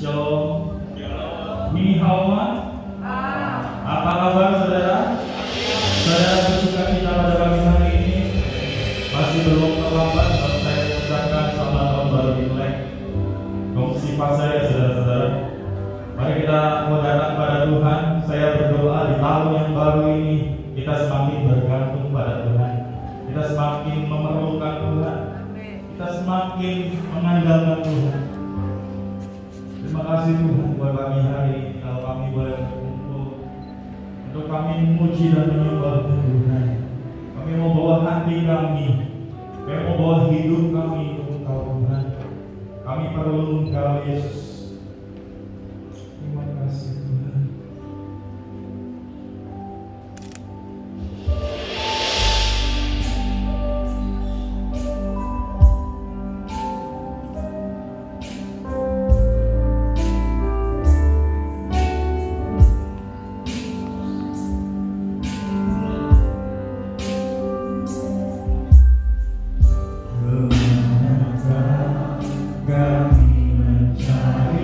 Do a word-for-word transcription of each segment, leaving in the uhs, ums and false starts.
Shalom. Ni hao ma. Apa kabar saudara? Saudara bersuka cita pada pagi hari ini. Masih belum terlambat kalau saya mengucapkan selamat tahun baru Imlek. Kongsi pas saya saudara-saudara. Mari kita mendatang pada Tuhan. Saya berdoa di tahun yang baru ini kita semakin bergantung pada Tuhan. Kita semakin memerlukan Tuhan. Kita semakin mengandalkan Tuhan. Terima kasih Tuhan buat kami hari ini, kalau kami boleh untuk, untuk kami memuji dan menyembah Tuhan. Kami mau bawa hati kami, kami mau bawa hidup kami untuk Tuhan. Kami perlu Engkau Yesus. Terima kasih Tuhan. Kami mencari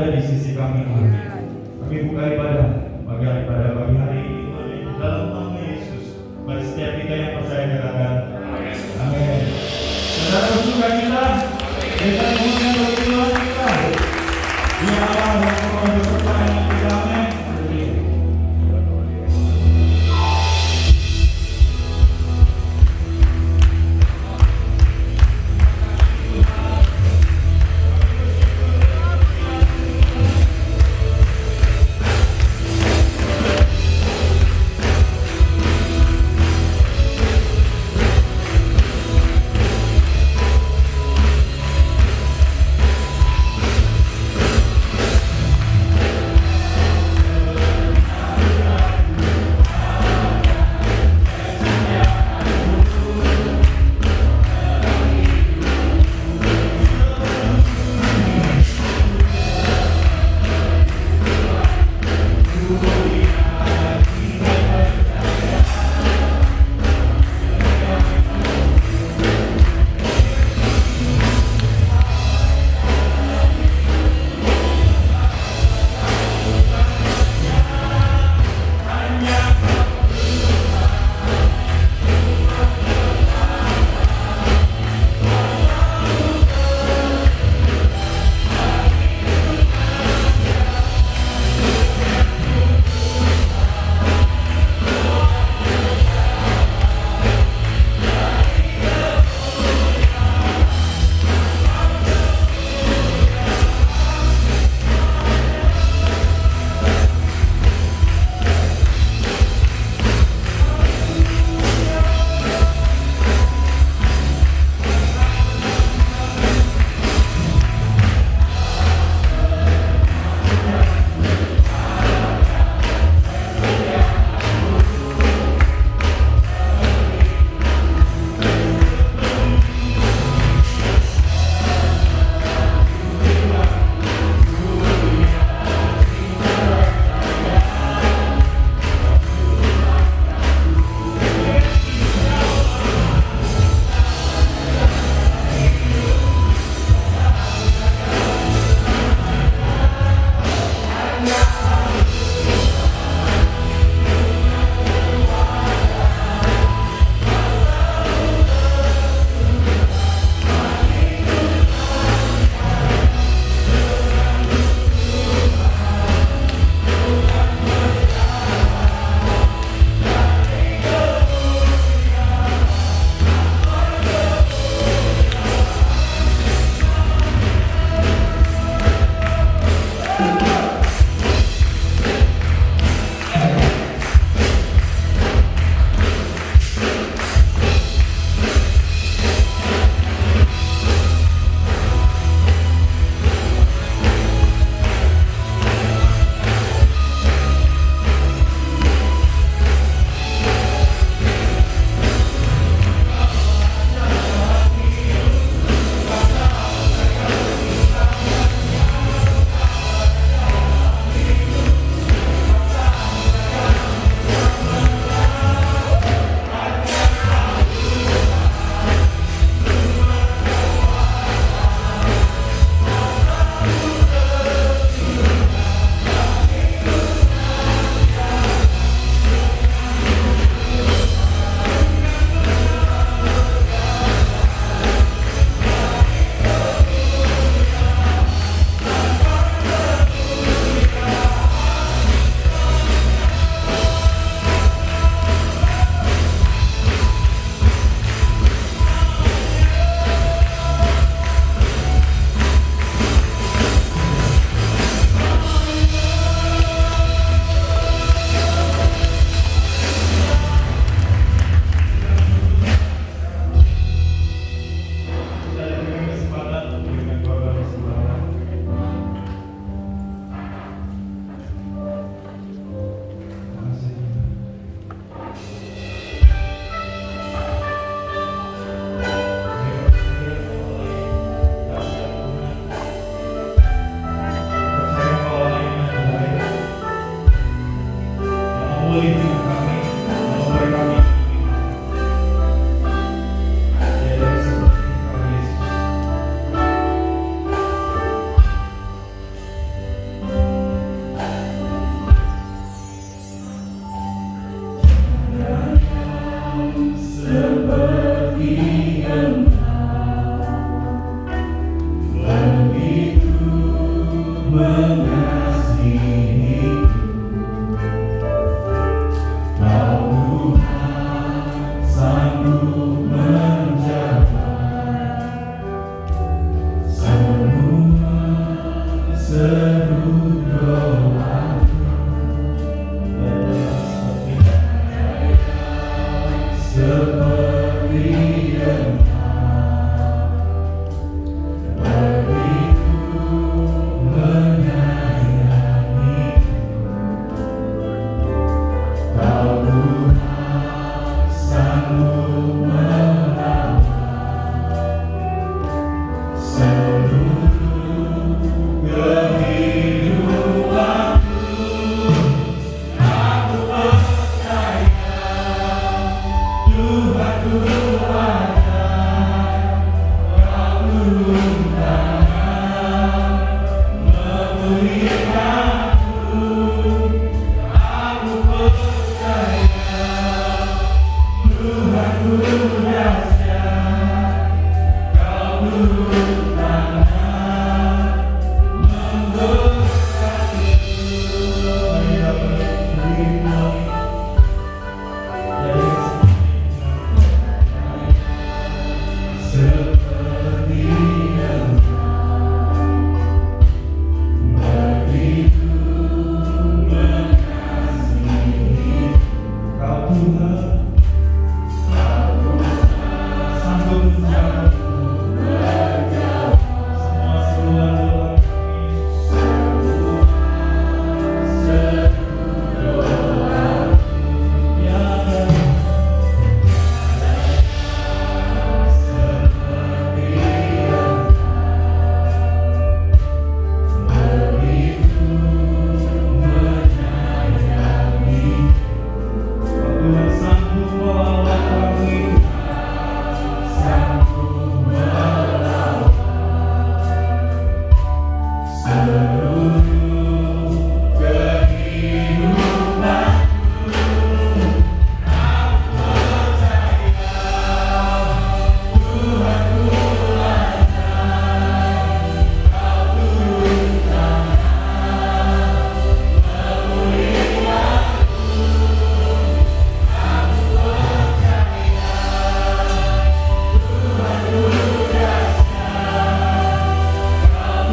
ada di sisi kami Tuhan. Kami buka ibadah, bagi ibadah bagi hari ini Tuhan, dalam nama Yesus, bagi setiap kita yang percaya katakan amin. Saudara bersuka kita, kita kemuliaan bagi Tuhan kita. Ya Allah yang Tuhan beserta dengan kita, amin.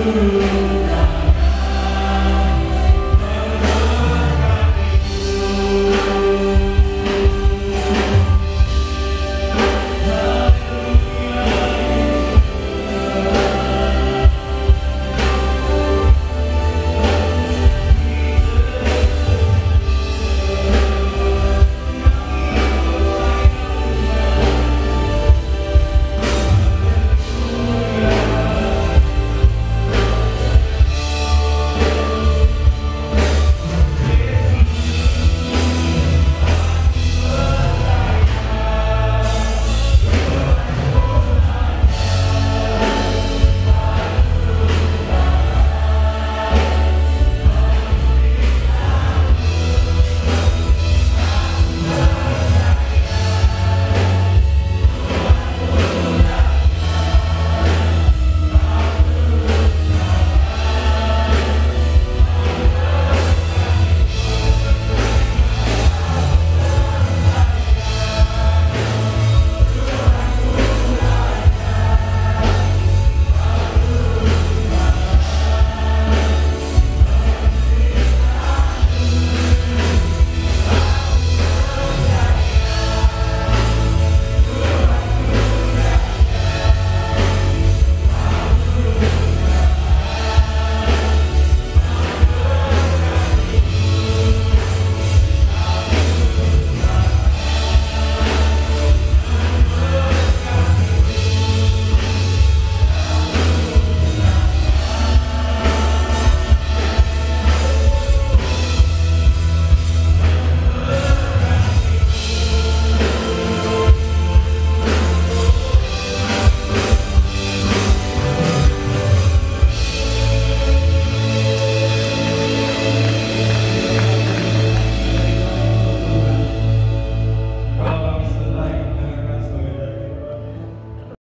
Amin.